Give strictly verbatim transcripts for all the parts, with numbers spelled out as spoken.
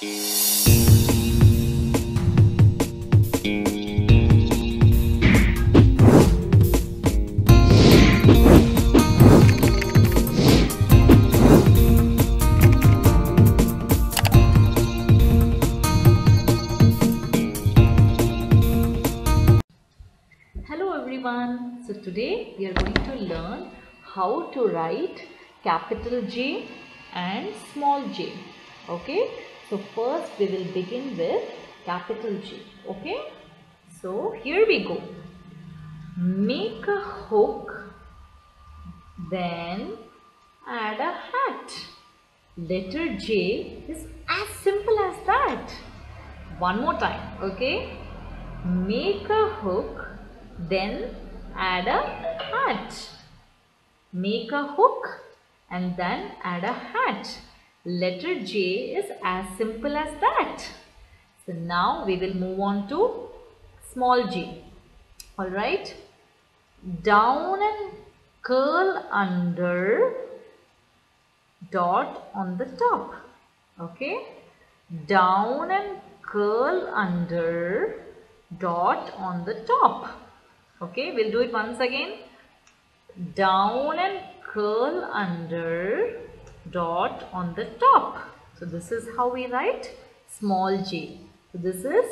Hello everyone, so today we are going to learn how to write capital J and small j. Okay, so first we will begin with capital J. Okay, so here we go. Make a hook, then add a hat. Letter J is as simple as that. One more time. Okay, make a hook, then add a hat. Make a hook and then add a hat. Letter J is as simple as that. So now we will move on to small j. Alright. Down and curl under, dot on the top. Okay. Down and curl under, dot on the top. Okay. We'll do it once again. Down and curl under, dot on the top. So this is how we write small j. So this is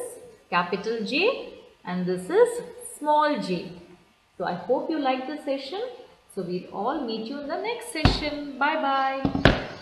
capital J and this is small j. So I hope you like this session. So we'll all meet you in the next session. Bye bye.